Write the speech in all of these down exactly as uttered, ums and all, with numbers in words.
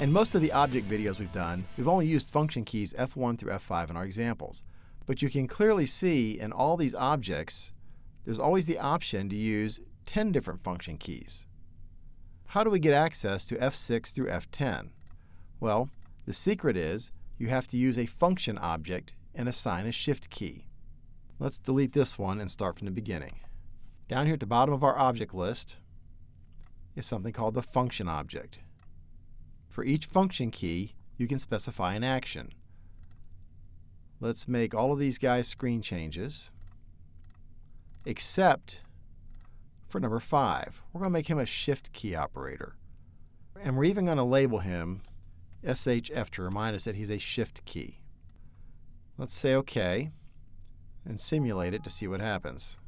In most of the object videos we've done, we've only used function keys F one through F five in our examples. But you can clearly see in all these objects, there's always the option to use ten different function keys. How do we get access to F six through F ten? Well, the secret is you have to use a function object and assign a shift key. Let's delete this one and start from the beginning. Down here at the bottom of our object list is something called the function object. For each function key, you can specify an action. Let's make all of these guys screen changes, except for number five. We're going to make him a shift key operator. And we're even going to label him S H F to remind us that he's a shift key. Let's say OK and simulate it to see what happens.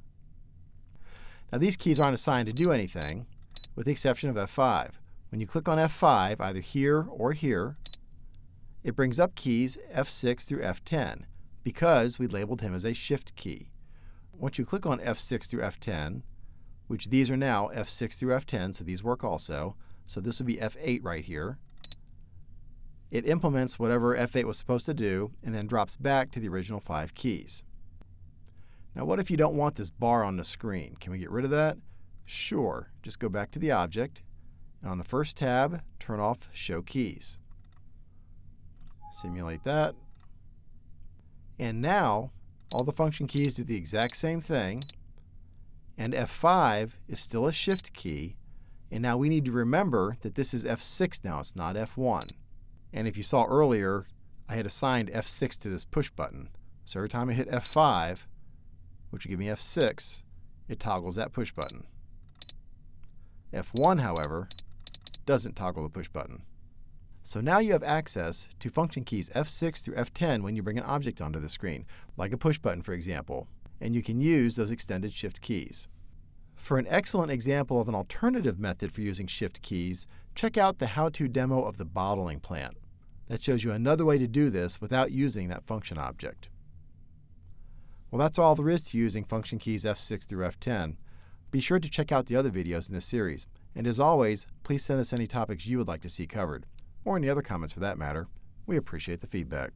Now these keys aren't assigned to do anything with the exception of F five. When you click on F five, either here or here, it brings up keys F six through F ten because we labeled him as a shift key. Once you click on F six through F ten, which these are now F six through F ten, so these work also. So this would be F eight right here. It implements whatever F eight was supposed to do and then drops back to the original five keys. Now what if you don't want this bar on the screen? Can we get rid of that? Sure. Just go back to the object and on the first tab, turn off Show Keys. Simulate that. And now all the function keys do the exact same thing. And F five is still a shift key. And now we need to remember that this is F six now, it's not F one. And if you saw earlier, I had assigned F six to this push button. So every time I hit F five, which would give me F six, it toggles that push button. F one, however, doesn't toggle the push button. So now you have access to function keys F six through F ten when you bring an object onto the screen, like a push button, for example. And you can use those extended shift keys. For an excellent example of an alternative method for using shift keys, check out the how-to demo of the bottling plant. That shows you another way to do this without using that function object. Well, that's all there is to using function keys F six through F ten. Be sure to check out the other videos in this series. And as always, please send us any topics you would like to see covered, or any other comments for that matter. We appreciate the feedback.